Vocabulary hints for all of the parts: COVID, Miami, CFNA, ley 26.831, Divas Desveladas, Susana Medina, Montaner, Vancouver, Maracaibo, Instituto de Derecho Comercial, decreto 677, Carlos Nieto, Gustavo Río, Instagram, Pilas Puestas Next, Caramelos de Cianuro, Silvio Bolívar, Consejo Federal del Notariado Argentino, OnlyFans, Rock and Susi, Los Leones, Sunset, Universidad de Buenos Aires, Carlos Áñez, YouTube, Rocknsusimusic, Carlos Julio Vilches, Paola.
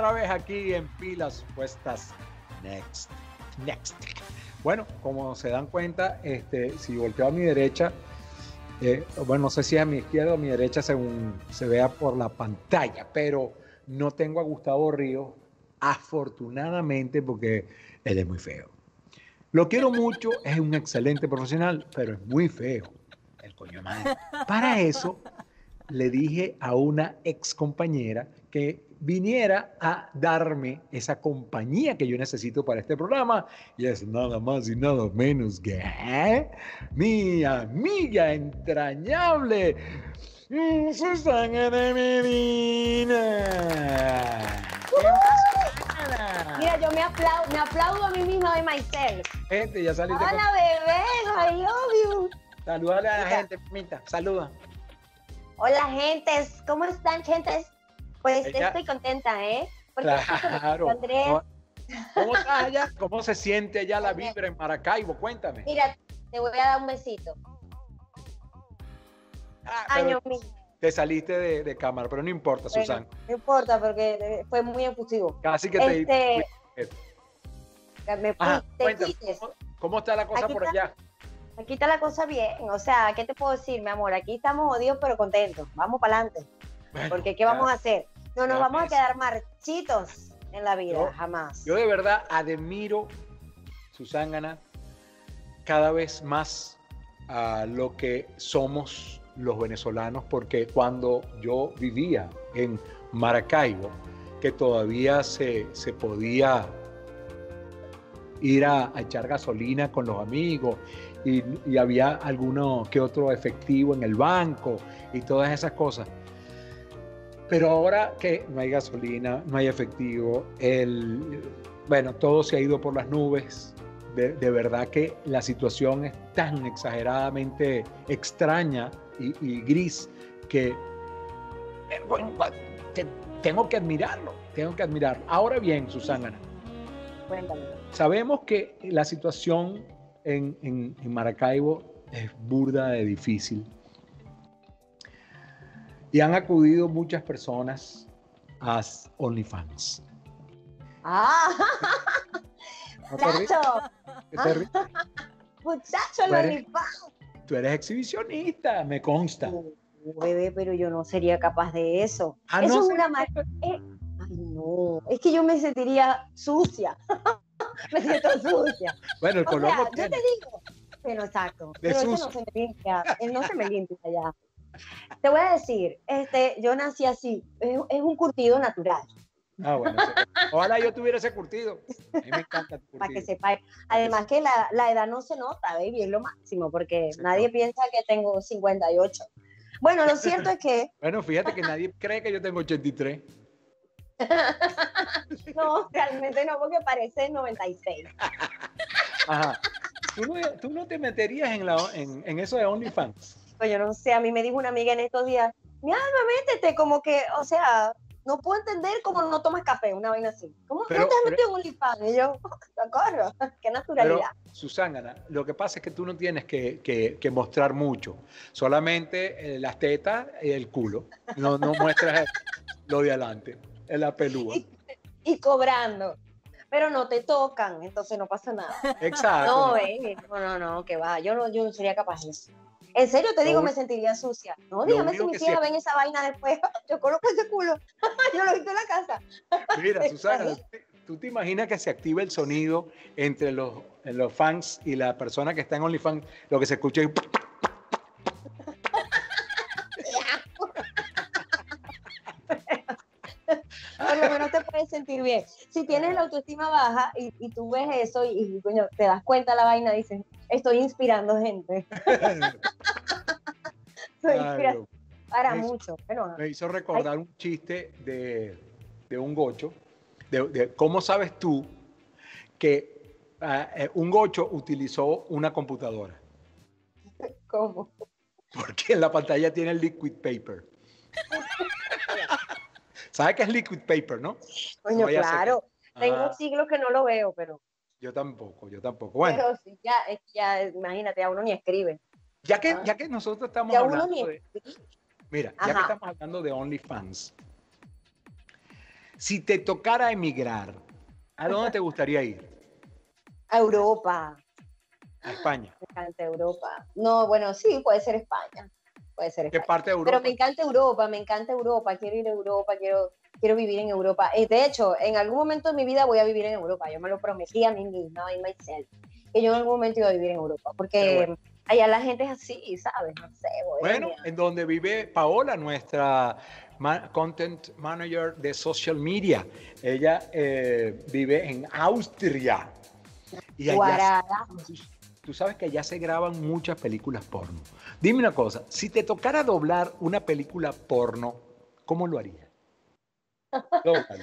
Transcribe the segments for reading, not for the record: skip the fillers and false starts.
otra vez aquí en Pilas Puestas Next. Bueno, como se dan cuenta, si volteo a mi derecha, bueno, no sé si a mi izquierda o a mi derecha según se vea por la pantalla, pero no tengo a Gustavo Río, afortunadamente, porque él es muy feo. Lo quiero mucho, es un excelente profesional, pero es muy feo, el coño madre. Para eso le dije a una ex compañera que viniera a darme esa compañía que yo necesito para este programa, y es nada más y nada menos que mi amiga entrañable Susana Medina. Mira, yo me aplaudo a mí misma de myself. Gente, ya saliste. Hola, bebé, I love you. Saludale a la gente, mita, saluda. Hola, gentes, ¿cómo están, gentes? Pues ella, estoy contenta, ¿eh? Porque claro. Andrés. ¿Cómo está allá? ¿Cómo se siente allá la vibra en Maracaibo? Cuéntame. Mira, te voy a dar un besito. Año mío. Te saliste de cámara, pero no importa, bueno, Susana. No importa, porque fue muy efusivo. Casi que te ¿Cómo está la cosa por allá? Aquí está la cosa bien. O sea, ¿qué te puedo decir, mi amor? Aquí estamos jodidos, pero contentos. Vamos para adelante. Bueno, porque ¿qué vamos a hacer? No nos vamos a quedar marchitos en la vida, jamás. Yo de verdad admiro, Susana, cada vez más a lo que somos los venezolanos, porque cuando yo vivía en Maracaibo, que todavía se podía ir a echar gasolina con los amigos, y había alguno que otro efectivo en el banco y todas esas cosas. Pero ahora que no hay gasolina, no hay efectivo, bueno, todo se ha ido por las nubes. De verdad que la situación es tan exageradamente extraña y gris que bueno, tengo que admirarlo, Ahora bien, Susana, cuéntame. Sabemos que la situación en Maracaibo es burda de difícil. Y han acudido muchas personas a OnlyFans. ¡Ah! ¡Muchacho! ¡Muchacho, el OnlyFans! Tú eres exhibicionista, me consta. Bebé, pero yo no sería capaz de eso. Ah, eso no, es una marca. Ay, no. Es que yo me sentiría sucia. Me siento sucia. Bueno, el color no tiene. Yo te digo. Pero exacto. Pero eso no se me limpia. No se me limpia ya. Te voy a decir, yo nací así, es un curtido natural. Ah, bueno, ojalá yo tuviera ese curtido. A mí me encanta tu curtido. Para que sepa. Además que la edad no se nota, baby, es lo máximo, porque sí, nadie piensa que tengo 58. Bueno, lo cierto es que... Bueno, fíjate que nadie cree que yo tengo 83. No, realmente no, porque parece 96. Ajá. ¿Tú no te meterías en eso de OnlyFans? Yo no sé, a mí me dijo una amiga en estos días, mi alma, métete, como que, o sea, no puedo entender cómo no tomas café, una vaina así. ¿Cómo no te has metido en OnlyFans? Y yo, socorro, qué naturalidad. Pero, Susana, lo que pasa es que tú no tienes que mostrar mucho, solamente las tetas y el culo, no muestras lo de adelante, la pelúa. Y cobrando. Pero no te tocan, entonces no pasa nada. Exacto. No, no, que va, yo no sería capaz de eso. En serio te digo, me sentiría sucia. No, dígame si mis hijas ven esa vaina después. Yo coloco ese culo. Yo lo he visto en la casa. Mira, Susana, ¿tú te imaginas que se activa el sonido entre los fans y la persona que está en OnlyFans? Lo que se escucha es... Por lo menos te puedes sentir bien. Si tienes la autoestima baja y tú ves eso y coño, te das cuenta la vaina, dices, estoy inspirando gente. Estoy inspirando para mucho. Pero, me hizo recordar un chiste de un gocho. De ¿cómo sabes tú que un gocho utilizó una computadora? ¿Cómo? Porque en la pantalla tiene liquid paper. ¿Sabes qué es liquid paper, no? Coño, claro. Tengo siglos que no lo veo, pero... Yo tampoco. Bueno. Pero sí, ya imagínate, a uno ni escribe. Ya que nosotros estamos hablando de... Mira, ya que estamos hablando de OnlyFans, Si te tocara emigrar, ¿a dónde te gustaría ir? A Europa. A España. Me encanta Europa. No, bueno, sí, puede ser España. Puede ser España. ¿Qué parte de Europa? Pero me encanta Europa, me encanta Europa. Quiero ir a Europa, quiero vivir en Europa. De hecho, en algún momento de mi vida voy a vivir en Europa. Yo me lo prometí a mí misma, a myself, que yo en algún momento iba a vivir en Europa. Porque bueno, allá la gente es así, ¿sabes? No sé. Bueno, en donde vive Paola, nuestra content manager de social media. Ella vive en Austria. Y allá, tú sabes que allá se graban muchas películas porno. Dime una cosa, si te tocara doblar una película porno, ¿cómo lo harías?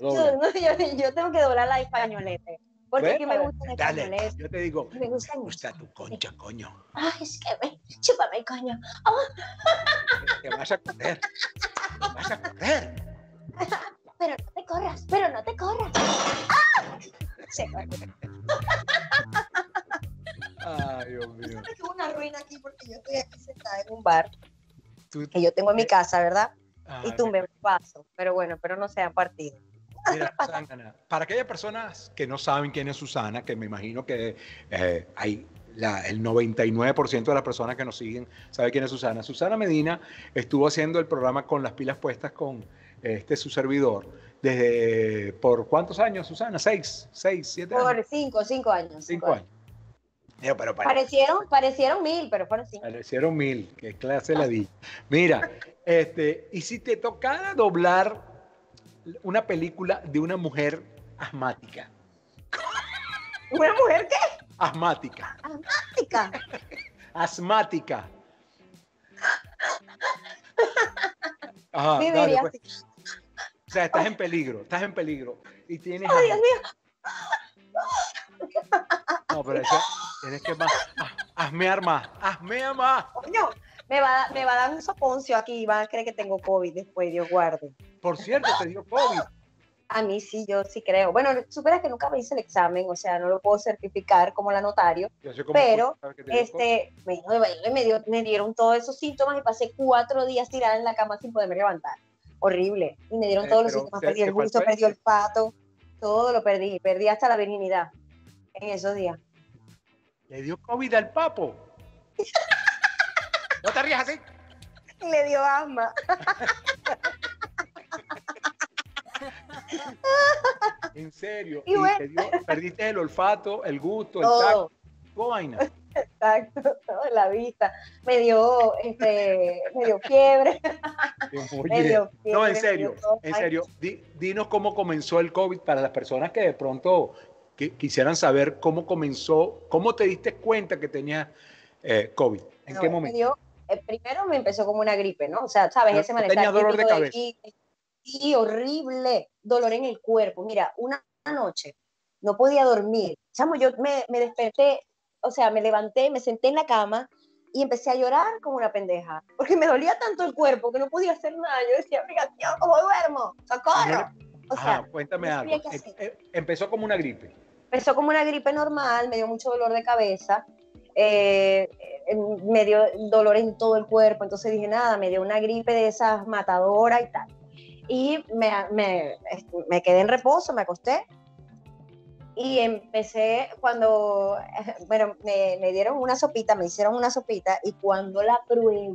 Yo tengo que doblar la españoleta. Porque es que me gusta la españoleta. Yo te digo, me gusta tu concha, coño. Ay, es que me... Chúpame el coño. Oh. Te vas a correr. Te vas a correr. Pero no te corras, pero no te corras. ¡Ah! Se corre. Ay, Dios mío. Es una ruina aquí porque yo estoy aquí sentada en un bar que yo tengo en mi casa, ¿verdad? Ah, y tumbé un vaso, pero bueno, pero no se han partido. Mira, Susana, para aquellas personas que no saben quién es Susana, que me imagino que hay el 99% de las personas que nos siguen sabe quién es Susana. Susana Medina estuvo haciendo el programa Con las Pilas Puestas con su servidor. Desde, ¿por cuántos años, Susana? ¿6, 7 años? Por 5 años. 5 años. Pero parecieron 1000, pero fueron 5. Parecieron 1000, qué clase la di. Mira, y si te tocara doblar una película de una mujer asmática. ¿Una mujer qué? Asmática. Asmática. Asmática. Ajá, dale, pues. O sea, estás en peligro, estás en peligro. Y tienes... ¡Oh, Dios mío! No, pero eso, tienes que más, asmear más, asmea más. Coño, me va a dar un soponcio aquí y van a creer que tengo COVID después, Dios guarde. Por cierto, te dio COVID. A mí sí, yo sí creo. Bueno, supieras que nunca me hice el examen, o sea, no lo puedo certificar como la notario, pero me dieron todos esos síntomas y pasé 4 días tirada en la cama sin poderme levantar. Horrible. Y me dieron todos los síntomas, perdí el gusto, perdí el olfato, todo lo perdí, perdí hasta la virginidad en esos días. ¿Le dio COVID al papo? ¿No te rías así? Le dio asma. En serio, y bueno, perdiste el olfato, el gusto, todo. El tacto, toda vaina. Exacto, toda la vista. Me dio fiebre. Me dio fiebre. No, en serio, dinos cómo comenzó el COVID para las personas que de pronto quisieran saber cómo comenzó, cómo te diste cuenta que tenías COVID, en qué momento. Primero me empezó como una gripe, ¿no? O sea, sabes, ese malestar. Tenía dolor de cabeza. Y horrible dolor en el cuerpo. Mira, una noche no podía dormir. Chamo, yo me desperté, o sea, me levanté, me senté en la cama y empecé a llorar como una pendeja. Porque me dolía tanto el cuerpo que no podía hacer nada. Yo decía, mira, tío, ¿cómo duermo? ¡Socorro! O sea, cuéntame algo. Empezó como una gripe. Empezó como una gripe normal, me dio mucho dolor de cabeza. Me dio dolor en todo el cuerpo. Entonces dije, nada, me dio una gripe de esas matadoras y tal. Y me quedé en reposo, me acosté y empecé cuando, bueno, me dieron una sopita, me hicieron una sopita y cuando la probé,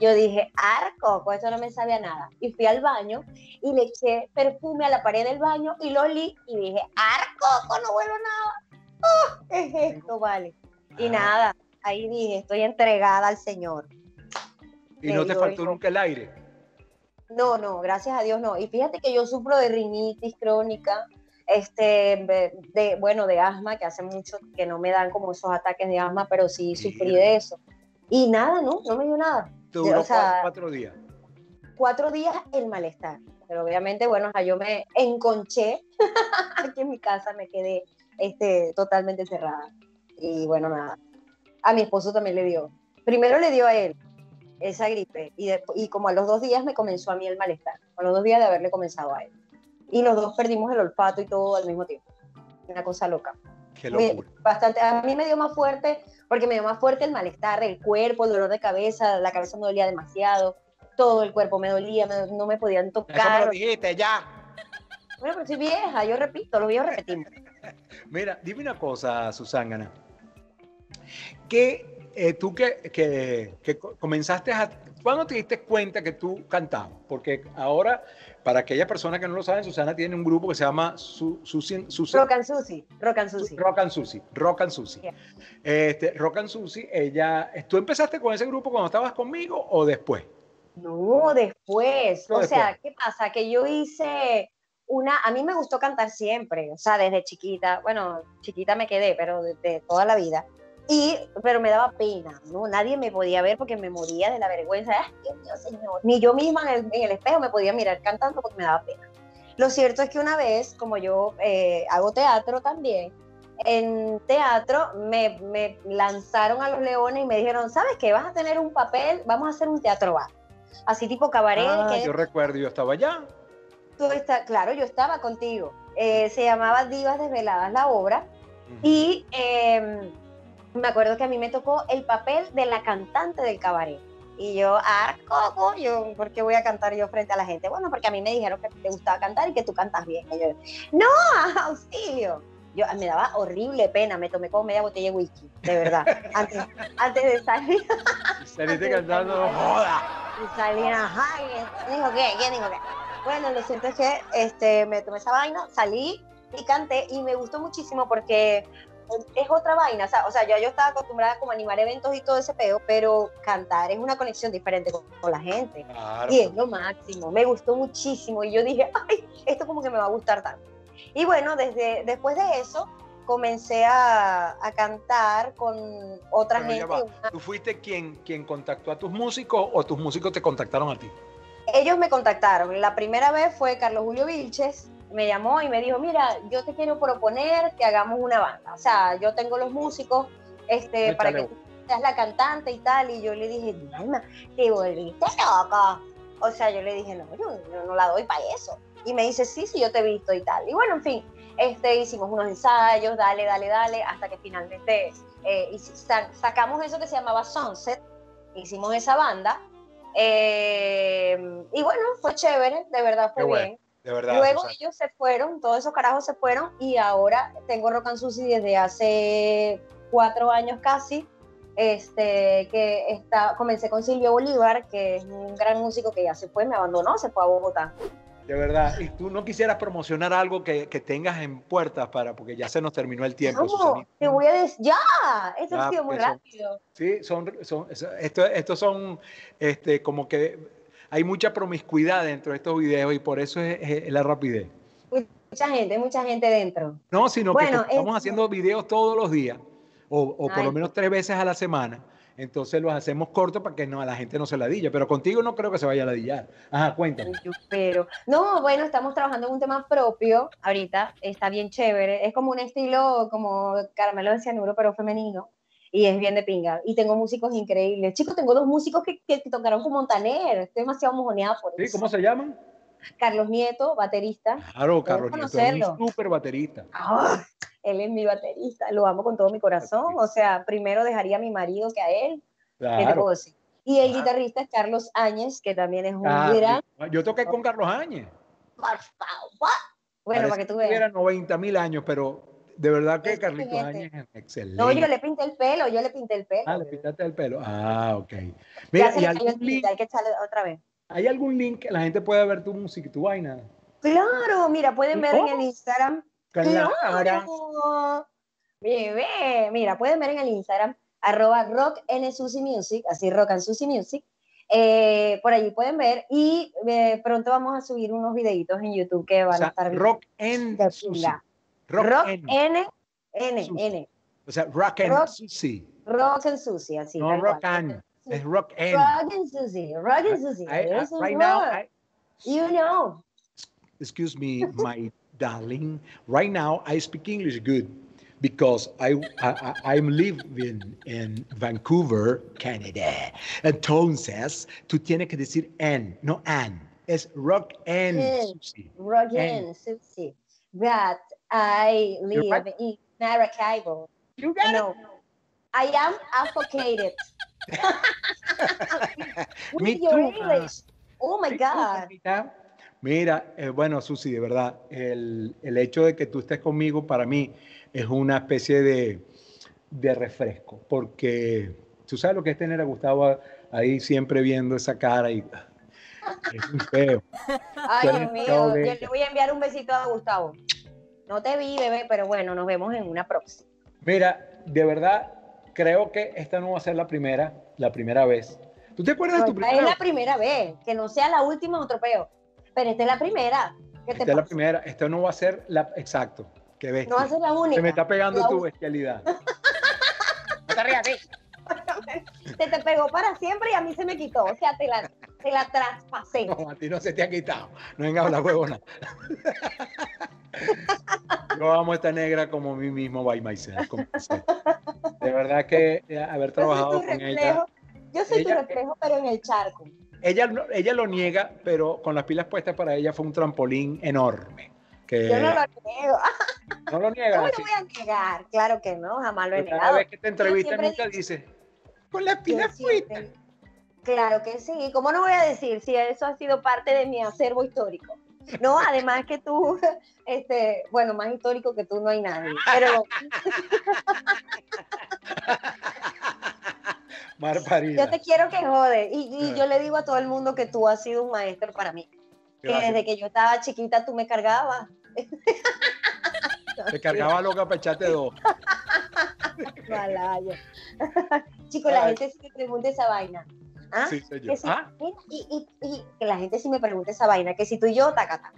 yo dije, arco, pues esto no me sabía nada. Y fui al baño y le eché perfume a la pared del baño y lo olí y dije, arco, no huelo nada. Oh, ¿qué es esto, vale? Y nada, ahí dije, estoy entregada al Señor. ¿Y no te faltó nunca el aire? No, no, gracias a Dios no. Y fíjate que yo sufro de rinitis crónica, de asma, que hace mucho que no me dan como esos ataques de asma, pero sí sufrí de eso. Y nada, no me dio nada. Duró 4 días. 4 días el malestar. Pero obviamente, bueno, o sea, yo me enconché aquí en mi casa, me quedé totalmente cerrada. Y bueno, nada. A mi esposo también le dio. Primero le dio a él esa gripe, y como a los 2 días me comenzó a mí el malestar, a los 2 días de haberle comenzado a él, y los dos perdimos el olfato y todo al mismo tiempo, una cosa loca. Qué locura. Bastante, a mí me dio más fuerte, porque me dio más fuerte el malestar del cuerpo, el dolor de cabeza, la cabeza me dolía demasiado, todo el cuerpo me dolía, no me podían tocar. Eso me lo dijiste, ya. Bueno, pero soy vieja, yo repito, los viejos repetimos. Mira, dime una cosa, Susana. ¿Qué tú que comenzaste a... ¿Cuándo te diste cuenta que tú cantabas? Porque ahora, para aquellas personas que no lo saben, Susana tiene un grupo que se llama Rock and Susi. Rock and Susi. Rock and Susi. Rock and Susi. Yeah. Rock and Susi, ella... ¿Tú empezaste con ese grupo cuando estabas conmigo o después? No, después. O sea, ¿qué pasa? Que yo hice una... A mí me gustó cantar siempre, o sea, desde chiquita. Bueno, chiquita me quedé, pero desde toda la vida. Pero me daba pena, ¿no? Nadie me podía ver porque me moría de la vergüenza. ¡Ay, Dios mío, señor! Ni yo misma en el espejo me podía mirar cantando porque me daba pena. Lo cierto es que una vez, como yo hago teatro también, en teatro me lanzaron a Los Leones y me dijeron, ¿sabes qué? Vas a tener un papel, vamos a hacer un teatro bar. Así tipo cabaret. Yo recuerdo, yo estaba allá. Claro, yo estaba contigo. Se llamaba Divas Desveladas la obra. Uh-huh. Y... me acuerdo que a mí me tocó el papel de la cantante del cabaret. Y yo, ¿por qué voy a cantar yo frente a la gente? Bueno, porque a mí me dijeron que te gustaba cantar y que tú cantas bien. Y yo, ¡no! ¡Auxilio! Yo me daba horrible pena, me tomé como media botella de whisky, de verdad. Antes de salir. Saliste cantando, no joda. Y salí, ajá, dijo qué, ¿quién dijo qué? Bueno, lo cierto es que me tomé esa vaina, salí y canté y me gustó muchísimo porque... es otra vaina, o sea, yo estaba acostumbrada como a animar eventos y todo ese peo, pero cantar es una conexión diferente con la gente, claro. Y es lo máximo, me gustó muchísimo y yo dije, ay, esto como que me va a gustar tanto. Y bueno, después de eso comencé a cantar con otra gente. ¿Tú fuiste quien contactó a tus músicos o tus músicos te contactaron a ti? Ellos me contactaron, la primera vez fue Carlos Julio Vilches. Me llamó y me dijo, mira, yo te quiero proponer que hagamos una banda. O sea, yo tengo los músicos para que tú seas la cantante y tal. Y yo le dije, mamá, te volviste loca. O sea, yo le dije, no, yo no la doy para eso. Y me dice, sí, yo te he visto y tal. Y bueno, en fin, hicimos unos ensayos, dale, hasta que finalmente sacamos eso que se llamaba Sunset. Hicimos esa banda. Y bueno, fue chévere, de verdad fue bien. De verdad, luego ellos se fueron, todos esos carajos se fueron y ahora tengo Rock and Susi desde hace 4 años casi, comencé con Silvio Bolívar, que es un gran músico que ya se fue, me abandonó, se fue a Bogotá. De verdad, ¿y tú no quisieras promocionar algo que tengas en puertas porque ya se nos terminó el tiempo? No, te voy a decir, ya, esto ha sido muy rápido. Sí, estos son como que... Hay mucha promiscuidad dentro de estos videos y por eso es la rapidez. Mucha gente dentro. No, sino que estamos haciendo videos todos los días o por lo menos 3 veces a la semana. Entonces los hacemos cortos para que a la gente no se ladilla. Pero contigo no creo que se vaya a ladillar. Ajá, cuéntame. Estamos trabajando en un tema propio ahorita. Está bien chévere. Es como un estilo como Caramelos de Cianuro, pero femenino. Y es bien de pinga. Y tengo músicos increíbles. Chicos, tengo 2 músicos que tocaron con Montaner. Estoy demasiado mojoneada por eso. Sí, ¿cómo se llaman? Carlos Nieto, baterista. Claro, Carlos Nieto es un súper baterista. Él es mi baterista. Lo amo con todo mi corazón. O sea, primero dejaría a mi marido que a él. Claro. ¿Qué te puedo decir? Y el guitarrista es Carlos Áñez, que también es un gran... Yo toqué con Carlos Áñez. Por favor. Bueno, para que tú veas. Era 90,000 años, pero... De verdad que Carlitos Áñez es excelente. No, yo le pinté el pelo. Ah, le pintaste el pelo. Ah, ok. Mira, hay que echarle otra vez. ¿Hay algún link que la gente pueda ver tu música, tu vaina? Claro, mira, pueden ver en el Instagram. Claro. Bebé, mira, pueden ver en el Instagram, @rocknsusimusic, así Rock and Susi Music. Por allí pueden ver y pronto vamos a subir unos videitos en YouTube que van a estar bien. Rock and Susi. Rock and Susi. O sea, Rock and Susi. Rock and Susi, así. No, es Rock and. Rock and Susi. You know. Excuse me, my darling. Right now, I speak English good because I'm living in Vancouver, Canada. Entonces, tú tienes que decir and, no an. Es Rock and Susi. Rock and Susi. That I live in Maracaibo. You got it. I am advocated. Me too. English. Oh my God. Mira, bueno, Susi, de verdad, el hecho de que tú estés conmigo para mí es una especie de refresco, porque tú sabes lo que es tener a Gustavo ahí siempre viendo esa cara y es muy feo. Ay, Dios mío, yo le voy a enviar un besito a Gustavo. No te vi, bebé, pero bueno, nos vemos en una próxima. Mira, de verdad, creo que esta no va a ser la primera vez. ¿Tú te acuerdas de tu primera vez? Es la primera vez, que no sea la última otro peo. Pero esta es la primera. Esta es la primera, esta no va a ser la... Exacto, qué bestia. No va a ser la única. Se me está pegando tu bestialidad. No te rías, sí. Se te pegó para siempre y a mí se me quitó, o sea, te la traspasé. No, a ti no se te ha quitado, no vengas a hablar huevona. Yo amo a esta negra como mí mismo, by myself. De verdad que haber trabajado con ella. Yo soy tu reflejo, pero en el charco. Ella lo niega, pero con las pilas puestas para ella fue un trampolín enorme. Que... Yo no lo niego. No lo niego. No lo voy a negar, claro que no, jamás lo he negado. Cada vez que te entrevistan nunca dices, con las pilas puestas. Claro que sí, ¿cómo no voy a decir si eso ha sido parte de mi acervo histórico? No, además que tú, bueno, más histórico que tú no hay nadie, pero... Marparida. Yo te quiero que jode, y yo le digo a todo el mundo que tú has sido un maestro para mí. Gracias. Que desde que yo estaba chiquita tú me cargabas. Te cargaba loca para echarte dos. Malaya. Chicos, la gente sí me pregunta esa vaina. ¿Ah? Sí, soy yo. Que si, mira, y que la gente sí me pregunta esa vaina, que si tú y yo, tacata.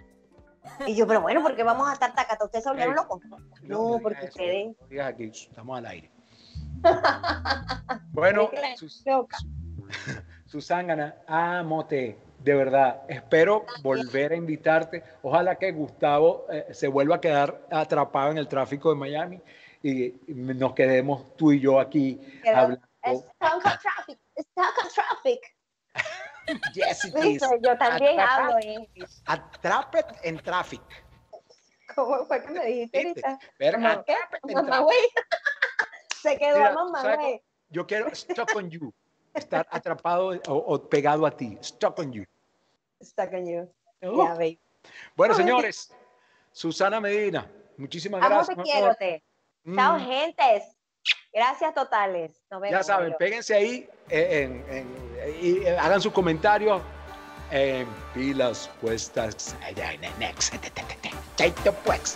Y yo, pero bueno, ¿por qué vamos a estar tacata? ¿Ustedes se volvieron locos? No, porque ustedes... No digas aquí, estamos al aire. Bueno, Susana, amote, de verdad. Espero volver a invitarte. Ojalá que Gustavo se vuelva a quedar atrapado en el tráfico de Miami y nos quedemos tú y yo aquí hablando. Stuck on traffic. Yes, it is. Yo también hablo inglés. Atraped en traffic. ¿Cómo fue que me dijiste ahorita? Mamá, güey. Se quedó mamá, güey. Yo quiero stuck on you. Estar atrapado o pegado a ti. Stuck on you. Stuck on you. Yeah, baby. Bueno, señores. Susana Medina, muchísimas gracias. Chao, gentes. Gracias totales. Nos vemos, ya saben, péguense ahí y hagan sus comentarios en Pilas Puestas Next. Chaito pues.